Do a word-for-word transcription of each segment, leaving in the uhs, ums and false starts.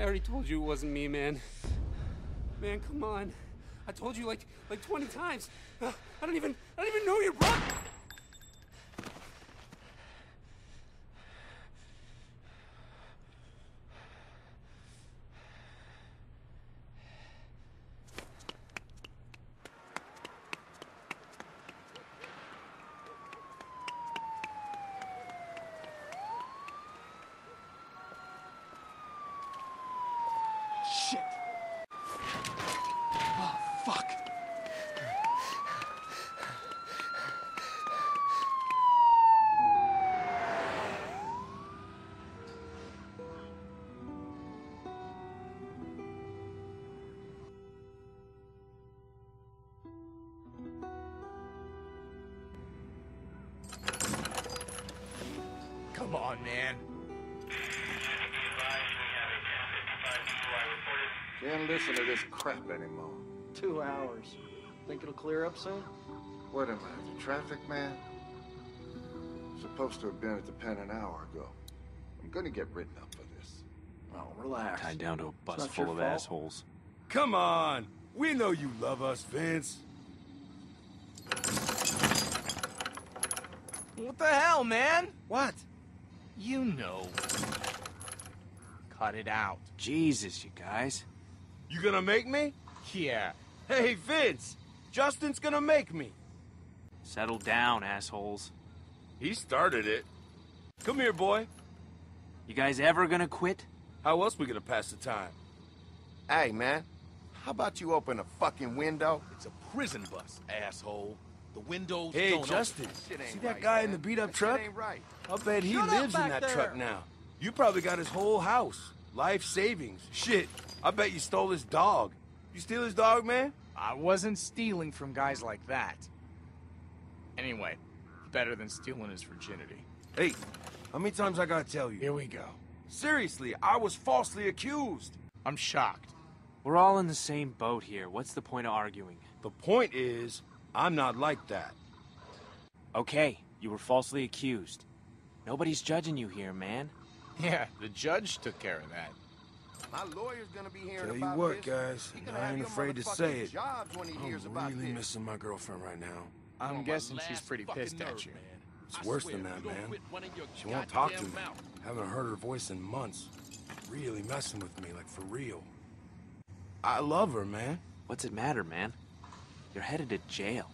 I already told you it wasn't me, man. Man, come on. I told you like like twenty times. I don't even I don't even know your brother. Come on, man. Can't listen to this crap anymore. Two hours. Think it'll clear up soon? What am I, the traffic man? Supposed to have been at the pen an hour ago. I'm gonna get written up for this. Oh, relax. Tied down to a bus full of assholes. Come on! We know you love us, Vince. What the hell, man? What? You know. Cut it out. Jesus, you guys. You gonna make me? Yeah. Hey, Vince! Justin's gonna make me. Settle down, assholes. He started it. Come here, boy. You guys ever gonna quit? How else we gonna pass the time? Hey, man. How about you open a fucking window? It's a prison bus, asshole. The windows hey, don't Justin, see that right, guy man. in the beat-up truck? Ain't right. I'll bet he Shut lives in that there. truck now. You probably got his whole house, life savings, shit. I bet you stole his dog. You steal his dog, man? I wasn't stealing from guys like that. Anyway, better than stealing his virginity. Hey, how many times I gotta tell you? Here we go. Seriously, I was falsely accused. I'm shocked. We're all in the same boat here. What's the point of arguing? The point is... I'm not like that. Okay, you were falsely accused. Nobody's judging you here, man. Yeah, the judge took care of that. My lawyer's gonna be here. Tell you what, guys, I ain't afraid to say it. I'm really missing my girlfriend right now. I'm guessing she's pretty pissed at you. It's worse than that, man. She won't talk to me. Haven't heard her voice in months. Really messing with me, like for real. I love her, man. What's it matter, man? You're headed to jail.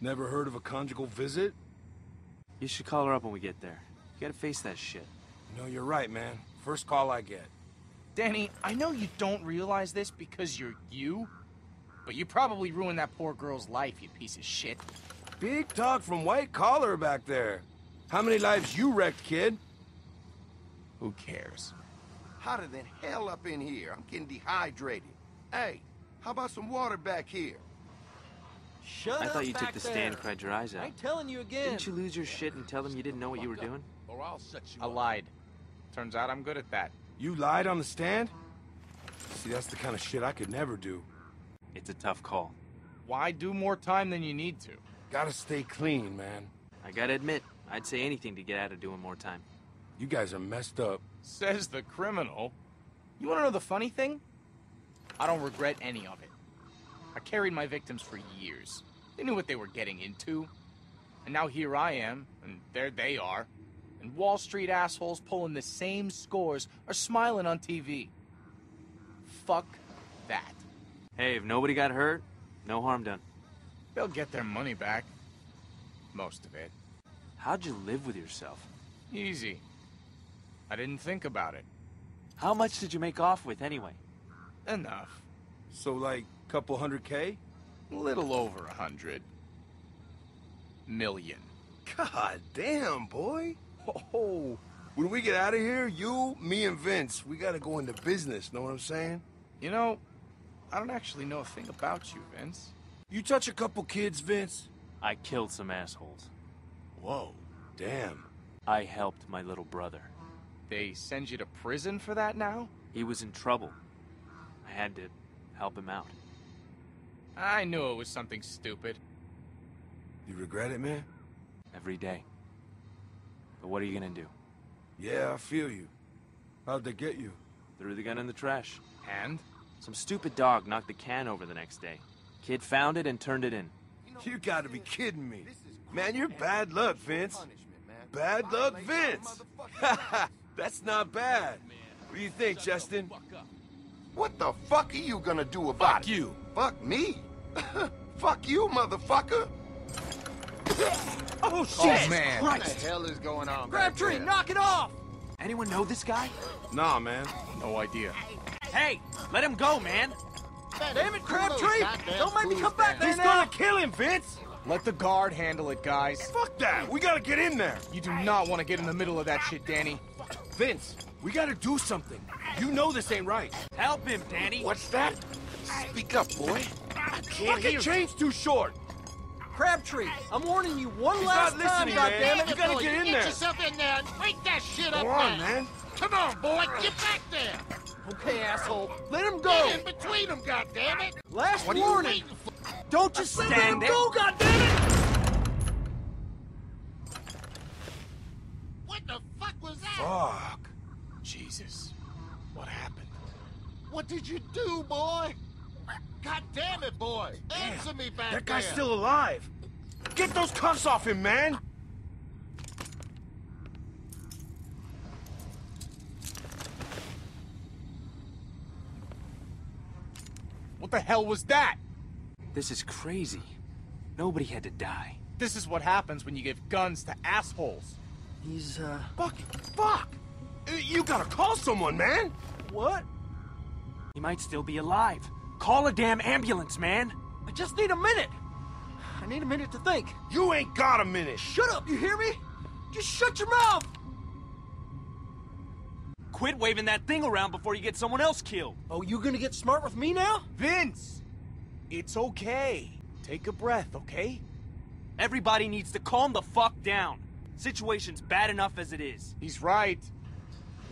Never heard of a conjugal visit? You should call her up when we get there. You gotta face that shit. No, you're right, man. First call I get. Danny, I know you don't realize this because you're you, but you probably ruined that poor girl's life, you piece of shit. Big talk from white collar back there. How many lives you wrecked, kid? Who cares? Hotter than hell up in here. I'm getting dehydrated. Hey, how about some water back here? Shut I thought you took the stand and cried your eyes out. I ain't telling you again. Didn't you lose your shit and tell them you didn't know what you were doing? Or I'll set you I up. lied. Turns out I'm good at that. You lied on the stand? See, that's the kind of shit I could never do. It's a tough call. Why do more time than you need to? Gotta stay clean, man. I gotta admit, I'd say anything to get out of doing more time. You guys are messed up. Says the criminal. You wanna know the funny thing? I don't regret any of it. I carried my victims for years. They knew what they were getting into. And now here I am, and there they are. And Wall Street assholes pulling the same scores are smiling on T V. Fuck that. Hey, if nobody got hurt, no harm done. They'll get their money back. Most of it. How'd you live with yourself? Easy. I didn't think about it. How much did you make off with anyway? Enough. So like... Couple hundred K? A little over a hundred. Million. God damn, boy. Oh, when we get out of here, you, me, and Vince, we gotta go into business, know what I'm saying? You know, I don't actually know a thing about you, Vince. You touch a couple kids, Vince? I killed some assholes. Whoa, damn. I helped my little brother. They send you to prison for that now? He was in trouble. I had to help him out. I knew it was something stupid. You regret it, man? Every day. But what are you gonna do? Yeah, I feel you. How'd they get you? Threw the gun in the trash. And? Some stupid dog knocked the can over the next day. Kid found it and turned it in. You gotta be kidding me. Man, you're bad luck, Vince. Bad luck, Vince! Haha, that's not bad. What do you think, Justin? What the fuck are you gonna do about it? Fuck you! Fuck me? Fuck you, motherfucker! Oh, shit! Oh, man. What the hell is going on? Crabtree, knock it off! Anyone know this guy? Nah, man. No idea. Hey, let him go, man! Damn it, Crabtree! Don't make me come back there now! He's gonna kill him, Vince! Let the guard handle it, guys. Fuck that! We gotta get in there! You do not want to get in the middle of that shit, Danny. Vince, we gotta do something. You know this ain't right. Help him, Danny! What's that? Speak up, boy. I can't hear you. Fucking chain's too short! Crabtree, I'm warning you one He's last time, goddammit! You gotta get in there! Get yourself in there and break that shit up, man! Come on, man! Come on, boy! Get back there! Okay, asshole. Let him go! Get in between them, goddammit! Last what warning! Don't just let him it. go, goddammit! What the fuck was that? Fuck. Jesus. What happened? What did you do, boy? Goddammit, boy! Answer Damn. me back there! That guy's there. still alive! Get those cuffs off him, man! What the hell was that? This is crazy. Nobody had to die. This is what happens when you give guns to assholes. He's, uh... Fuck! Fuck! You gotta call someone, man! What? He might still be alive. Call a damn ambulance, man! I just need a minute! I need a minute to think. You ain't got a minute! Shut up, you hear me? Just shut your mouth! Quit waving that thing around before you get someone else killed. Oh, you gonna get smart with me now? Vince! It's okay. Take a breath, okay? Everybody needs to calm the fuck down. Situation's bad enough as it is. He's right.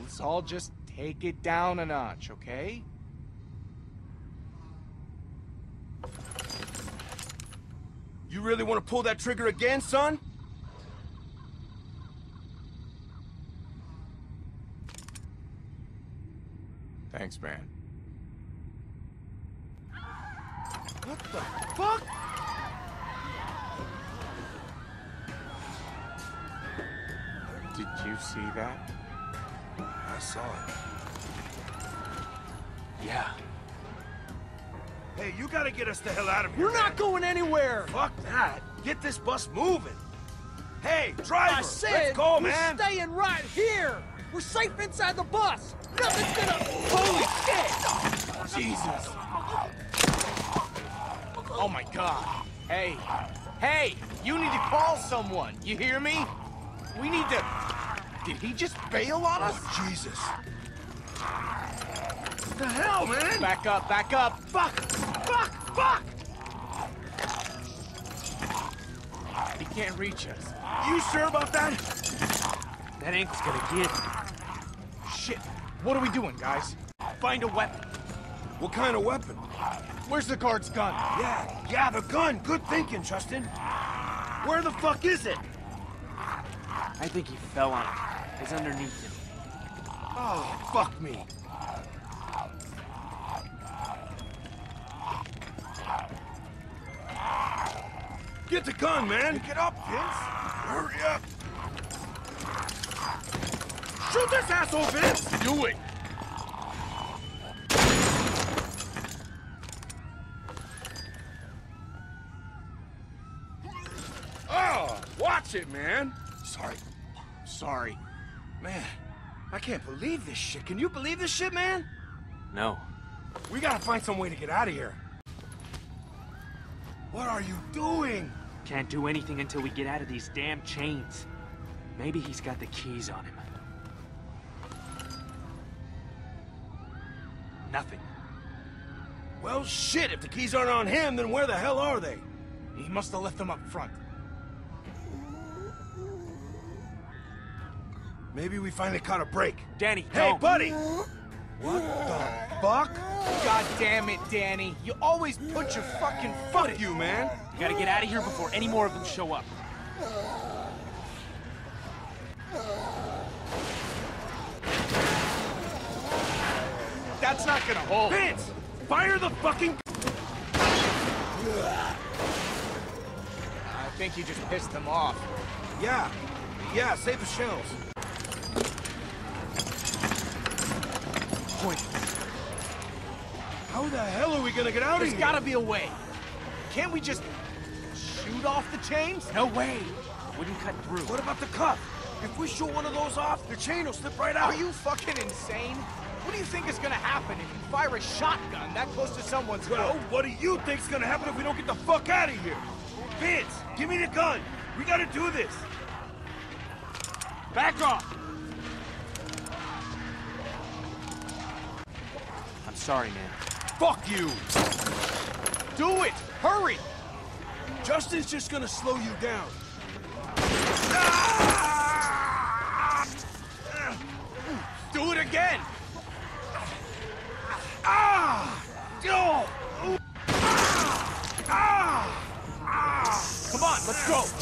Let's all just take it down a notch, okay? You really want to pull that trigger again, son? Thanks, man. What the fuck? Did you see that? I saw it. Yeah. Hey, you gotta get us the hell out of here. We're not going anywhere! Fuck that! Get this bus moving! Hey, driver! I said, let's go, man! We're staying right here! We're safe inside the bus! Nothing's gonna... Holy shit! Jesus! Oh my god! Hey! Hey! You need to call someone! You hear me? We need to... Did he just bail on us? Oh, Jesus! What the hell, man? Back up! Back up! Fuck! Fuck! Fuck! He can't reach us. You sure about that? That ankle's gonna get... Shit. What are we doing, guys? Find a weapon. What kind of weapon? Where's the guard's gun? Yeah, yeah, the gun. Good thinking, Justin. Where the fuck is it? I think he fell on it. It's underneath him. Oh, fuck me. Get the gun, man. Get up, Vince. Hurry up. Shoot this asshole, Vince! Do it! Oh! Watch it, man! Sorry. Sorry. Man, I can't believe this shit. Can you believe this shit, man? No. We gotta find some way to get out of here. What are you doing? Can't do anything until we get out of these damn chains. Maybe he's got the keys on him. Nothing. Well, shit, if the keys aren't on him, then where the hell are they? He must have left them up front. Maybe we finally caught a break. Danny, Hey, don't. buddy! What the fuck? God damn it, Danny. You always put your fucking foot in. Fuck you, man. You gotta get out of here before any more of them show up. that's not gonna hold. Vince! Fire the fucking... I think you just pissed them off. Yeah. Yeah, save the shells. Point. How the hell are we gonna get out There's of here? There's gotta be a way. Can't we just... shoot off the chains? No way. Wouldn't cut through. What about the cuff? If we shoot one of those off, the chain will slip right out. Are you fucking insane? What do you think is gonna happen if you fire a shotgun that close to someone's head? Well, what do you think's gonna happen if we don't get the fuck out of here? Vince, give me the gun. We gotta do this. Back off. I'm sorry, man. Fuck you. Do it. Hurry. Justin's just gonna slow you down. Do it again! Ah! No! Ah! Ah! Come on, let's go!